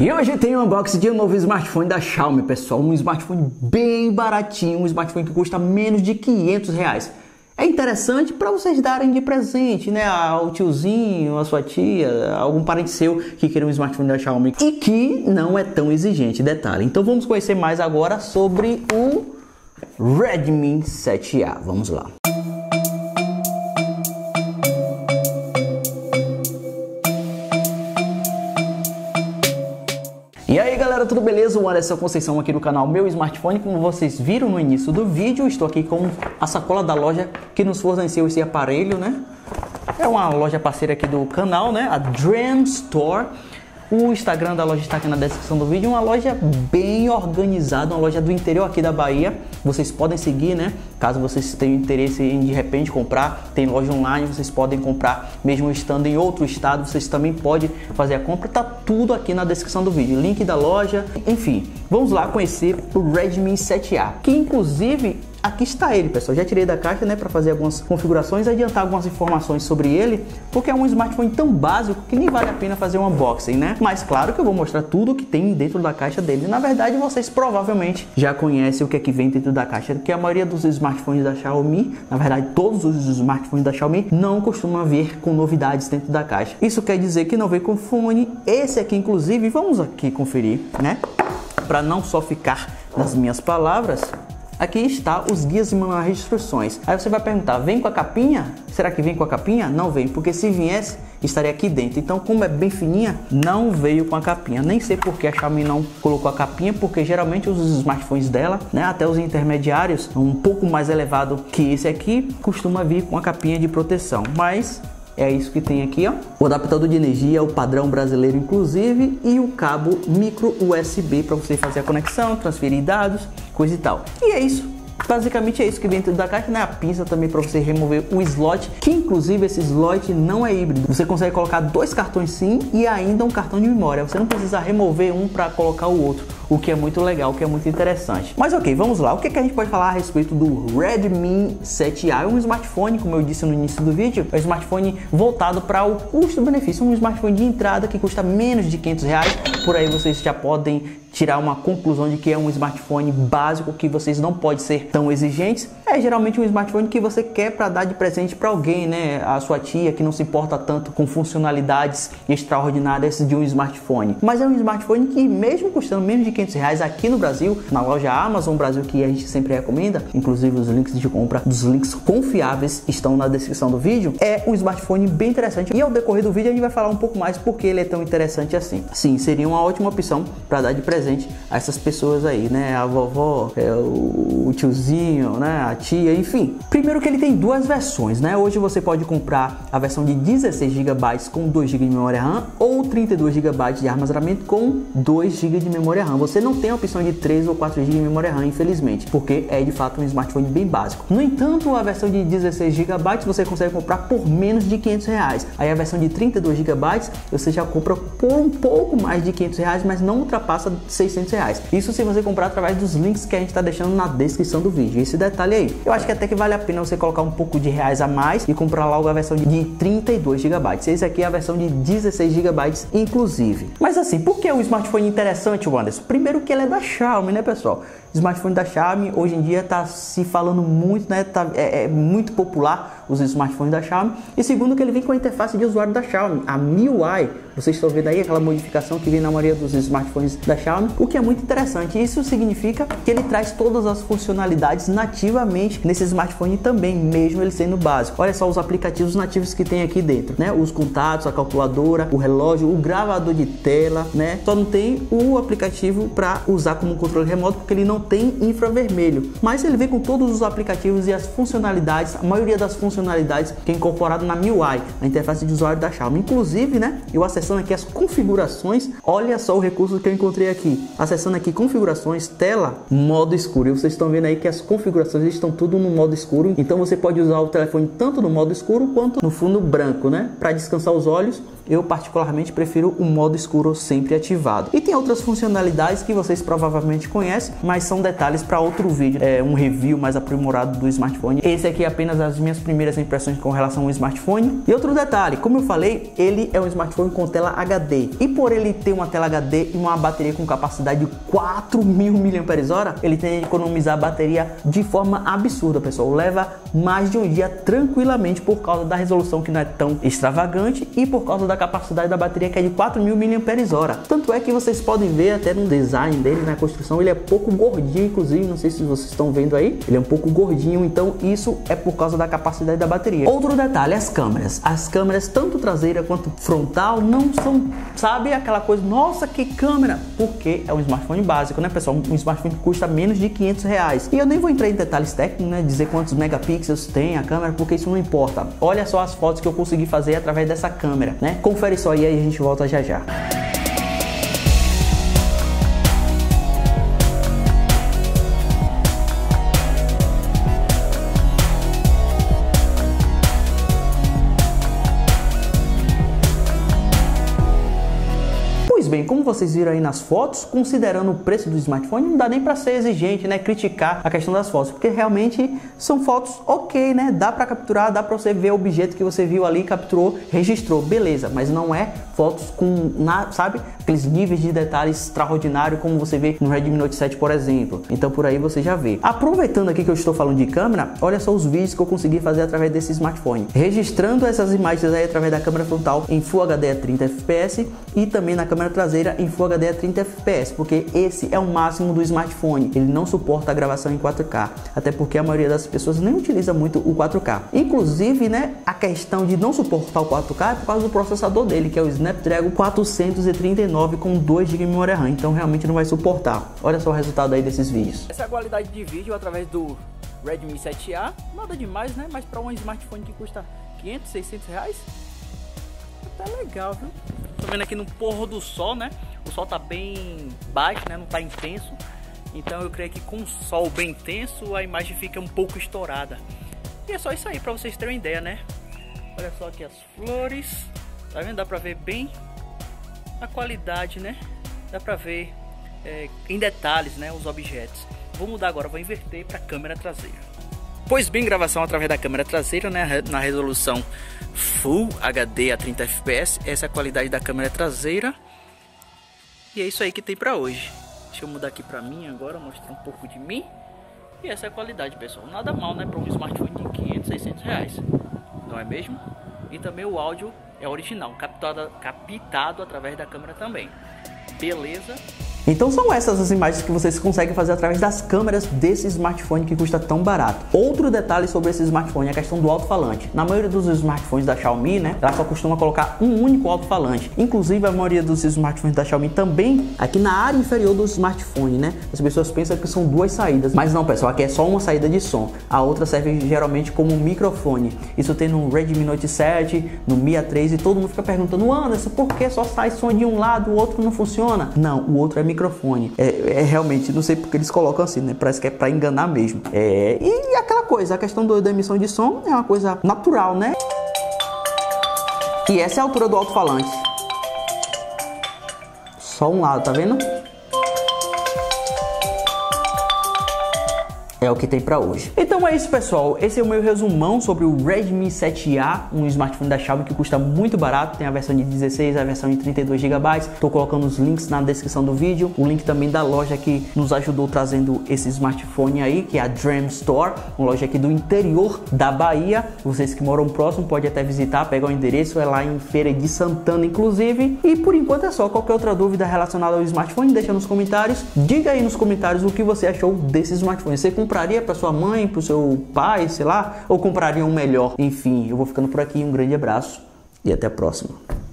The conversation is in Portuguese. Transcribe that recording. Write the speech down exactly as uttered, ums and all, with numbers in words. E hoje tem um unboxing de um novo smartphone da Xiaomi, pessoal. Um smartphone bem baratinho, um smartphone que custa menos de quinhentos reais. É interessante para vocês darem de presente, né, ao tiozinho, à sua tia, algum parente seu que queira um smartphone da Xiaomi e que não é tão exigente, detalhe. Então vamos conhecer mais agora sobre o Redmi sete A. Vamos lá. E aí galera, tudo beleza? O Anderson Conceição aqui no canal Meu Smartphone. Como vocês viram no início do vídeo, estou aqui com a sacola da loja que nos forneceu esse aparelho, né? É uma loja parceira aqui do canal, né? A Dream Store. O Instagram da loja está aqui na descrição do vídeo. Uma loja bem organizada, uma loja do interior aqui da Bahia. Vocês podem seguir, né? Caso vocês tenham interesse em de repente comprar, tem loja online, vocês podem comprar mesmo estando em outro estado, vocês também podem fazer a compra, tá tudo aqui na descrição do vídeo, link da loja, enfim. Vamos lá conhecer o Redmi sete A, que inclusive aqui está ele, pessoal. Já tirei da caixa, né, para fazer algumas configurações, adiantar algumas informações sobre ele, porque é um smartphone tão básico que nem vale a pena fazer um unboxing, né? Mas claro que eu vou mostrar tudo que tem dentro da caixa dele. Na verdade, vocês provavelmente já conhecem o que é que vem dentro da caixa, porque a maioria dos smartphones da Xiaomi, na verdade todos os smartphones da Xiaomi, não costumam vir com novidades dentro da caixa. Isso quer dizer que não vem com fone. Esse aqui, inclusive, vamos aqui conferir, né? Para não só ficar nas minhas palavras. Aqui está os guias e manuais de instruções. Aí você vai perguntar, vem com a capinha? Será que vem com a capinha? Não vem, porque se viesse, estaria aqui dentro. Então, como é bem fininha, não veio com a capinha. Nem sei porque a Xiaomi não colocou a capinha, porque geralmente os smartphones dela, né, até os intermediários, um pouco mais elevado que esse aqui, costuma vir com a capinha de proteção. Mas é isso que tem aqui, ó. O adaptador de energia, o padrão brasileiro inclusive, e o cabo micro U S B para você fazer a conexão, transferir dados, coisa e tal. E é isso. Basicamente é isso que vem dentro da caixa, né? A pinça também para você remover o slot, que inclusive esse slot não é híbrido. Você consegue colocar dois cartões SIM e ainda um cartão de memória. Você não precisa remover um para colocar o outro, o que é muito legal, o que é muito interessante. Mas ok, vamos lá. O que, é que a gente pode falar a respeito do Redmi sete A? É um smartphone, como eu disse no início do vídeo, é um smartphone voltado para o custo-benefício, um smartphone de entrada que custa menos de quinhentos reais. Por aí vocês já podem tirar uma conclusão de que é um smartphone básico, que vocês não podem ser tão exigentes. É geralmente um smartphone que você quer para dar de presente para alguém, né? A sua tia, que não se importa tanto com funcionalidades extraordinárias de um smartphone. Mas é um smartphone que, mesmo custando menos de quinhentos reais aqui no Brasil, na loja Amazon Brasil, que a gente sempre recomenda, inclusive os links de compra dos links confiáveis estão na descrição do vídeo, é um smartphone bem interessante. E ao decorrer do vídeo a gente vai falar um pouco mais porque ele é tão interessante assim. Sim, seria uma ótima opção para dar de presente a essas pessoas aí, né? A vovó, é, o tiozinho, né? A tia, enfim. Primeiro que ele tem duas versões, né? Hoje você pode comprar a versão de dezesseis gigas com dois gigas de memória RAM ou trinta e dois gigas de armazenamento com dois gigas de memória RAM. Você não tem a opção de três ou quatro gigas de memória RAM, infelizmente, porque é de fato um smartphone bem básico. No entanto, a versão de dezesseis gigas você consegue comprar por menos de quinhentos reais. Aí a versão de trinta e dois gigas você já compra por um pouco mais de quinhentos reais, mas não ultrapassa seiscentos reais. Isso se você comprar através dos links que a gente está deixando na descrição do vídeo. Esse detalhe aí, eu acho que até que vale a pena você colocar um pouco de reais a mais e comprar logo a versão de trinta e dois gigas. Esse aqui é a versão de dezesseis gigas inclusive. Mas assim, por que é um smartphone interessante, Wanderson? Primeiro que ele é da Xiaomi, né, pessoal? Smartphone da Xiaomi hoje em dia está se falando muito, né? Tá, é, é muito popular os smartphones da Xiaomi. E segundo que ele vem com a interface de usuário da Xiaomi, a M I U I. Vocês estão vendo aí aquela modificação que vem na maioria dos smartphones da Xiaomi, o que é muito interessante. Isso significa que ele traz todas as funcionalidades nativamente nesse smartphone também, mesmo ele sendo básico. Olha só os aplicativos nativos que tem aqui dentro, né? Os contatos, a calculadora, o relógio, o gravador de tela, né? Só não tem o aplicativo para usar como controle remoto, porque ele não tem infravermelho. Mas ele vem com todos os aplicativos e as funcionalidades, a maioria das funcionalidades que é incorporado na M I U I, na interface de usuário da Xiaomi. Inclusive, né? Eu acessei acessando aqui as configurações, olha só o recurso que eu encontrei aqui, acessando aqui configurações, tela, modo escuro, e vocês estão vendo aí que as configurações estão tudo no modo escuro, então você pode usar o telefone tanto no modo escuro quanto no fundo branco, né, para descansar os olhos eu particularmente prefiro o modo escuro sempre ativado. E tem outras funcionalidades que vocês provavelmente conhecem, mas são detalhes para outro vídeo, é um review mais aprimorado do smartphone. Esse aqui é apenas as minhas primeiras impressões com relação ao smartphone. E outro detalhe, como eu falei, ele é um smartphone com tela H D, e por ele ter uma tela H D e uma bateria com capacidade de quatro mil miliampères-hora, ele tem que economizar a bateria de forma absurda, pessoal. Leva mais de um dia tranquilamente por causa da resolução que não é tão extravagante e por causa da capacidade da bateria, que é de quatro mil miliampères-hora. Tanto é que vocês podem ver até no design dele, na construção, ele é pouco gordinho, inclusive, não sei se vocês estão vendo aí, ele é um pouco gordinho, então isso é por causa da capacidade da bateria. Outro detalhe, as câmeras. As câmeras, tanto traseira quanto frontal, não são, sabe, aquela coisa, nossa, que câmera, porque é um smartphone básico, né, pessoal? Um smartphone que custa menos de quinhentos reais. E eu nem vou entrar em detalhes técnicos, né, dizer quantos megapixels tem a câmera, porque isso não importa. Olha só as fotos que eu consegui fazer através dessa câmera, né? Confere só aí, aí a gente volta já já. Bem, como vocês viram aí nas fotos, considerando o preço do smartphone, não dá nem para ser exigente, né, criticar a questão das fotos, porque realmente são fotos ok, né, dá para capturar, dá para você ver o objeto que você viu ali, capturou, registrou, beleza, mas não é fotos com, na, sabe, aqueles níveis de detalhes extraordinário como você vê no Redmi Note sete, por exemplo. Então por aí você já vê. Aproveitando aqui que eu estou falando de câmera, olha só os vídeos que eu consegui fazer através desse smartphone, registrando essas imagens aí através da câmera frontal em Full H D a trinta F P S e também na câmera traseira em Full H D a trinta F P S, porque esse é o máximo do smartphone, ele não suporta a gravação em quatro K, até porque a maioria das pessoas nem utiliza muito o quatro K, inclusive, né, a questão de não suportar o quatro K é por causa do processador dele, que é o Snapdragon quatrocentos e trinta e nove com dois gigas de memória RAM, então realmente não vai suportar. Olha só o resultado aí desses vídeos. Essa é a qualidade de vídeo através do Redmi sete A, nada demais, né, mas para um smartphone que custa quinhentos, seiscentos reais, tá legal, viu? Tô vendo aqui no pôr do sol, né? O sol tá bem baixo, né? Não tá intenso. Então eu creio que com o sol bem intenso a imagem fica um pouco estourada. E é só isso aí, pra vocês terem uma ideia, né? Olha só aqui as flores. Tá vendo? Dá pra ver bem a qualidade, né? Dá pra ver é, em detalhes, né? Os objetos. Vou mudar agora, vou inverter pra câmera traseira. Pois bem, gravação através da câmera traseira, né, na resolução Full H D a trinta F P S, essa é a qualidade da câmera traseira. E é isso aí que tem pra hoje. Deixa eu mudar aqui pra mim agora, mostrar um pouco de mim. E essa é a qualidade, pessoal. Nada mal, né, pra um smartphone de quinhentos, seiscentos reais, não é mesmo? E também o áudio é original, captado, captado através da câmera também. Beleza? Então são essas as imagens que vocês conseguem fazer através das câmeras desse smartphone que custa tão barato. Outro detalhe sobre esse smartphone é a questão do alto-falante. Na maioria dos smartphones da Xiaomi, né, ela só costuma colocar um único alto-falante. Inclusive a maioria dos smartphones da Xiaomi também, aqui na área inferior do smartphone, né, as pessoas pensam que são duas saídas, mas não, pessoal, aqui é só uma saída de som. A outra serve geralmente como microfone. Isso tem no Redmi Note sete, no Mi A três, e todo mundo fica perguntando, Anderson, por que só sai som de um lado, o outro não funciona? Não, o outro é microfone. É, é realmente, não sei porque eles colocam assim, né? Parece que é pra enganar mesmo. É, e aquela coisa, a questão do, da emissão de som é uma coisa natural, né? E essa é a altura do alto-falante. Só um lado, tá vendo? É o que tem pra hoje. Então é isso, pessoal. Esse é o meu resumão sobre o Redmi sete A, um smartphone da Xiaomi que custa muito barato. Tem a versão de dezesseis, a versão de trinta e dois gigas. Tô colocando os links na descrição do vídeo. O link também da loja que nos ajudou trazendo esse smartphone aí, que é a Dream Store, uma loja aqui do interior da Bahia. Vocês que moram próximo podem até visitar, pegar o endereço. É lá em Feira de Santana, inclusive. E por enquanto é só. Qualquer outra dúvida relacionada ao smartphone, deixa nos comentários. Diga aí nos comentários o que você achou desse smartphone. Você compraria para sua mãe, para o seu pai, sei lá, ou compraria um melhor? Enfim, eu vou ficando por aqui, um grande abraço e até a próxima.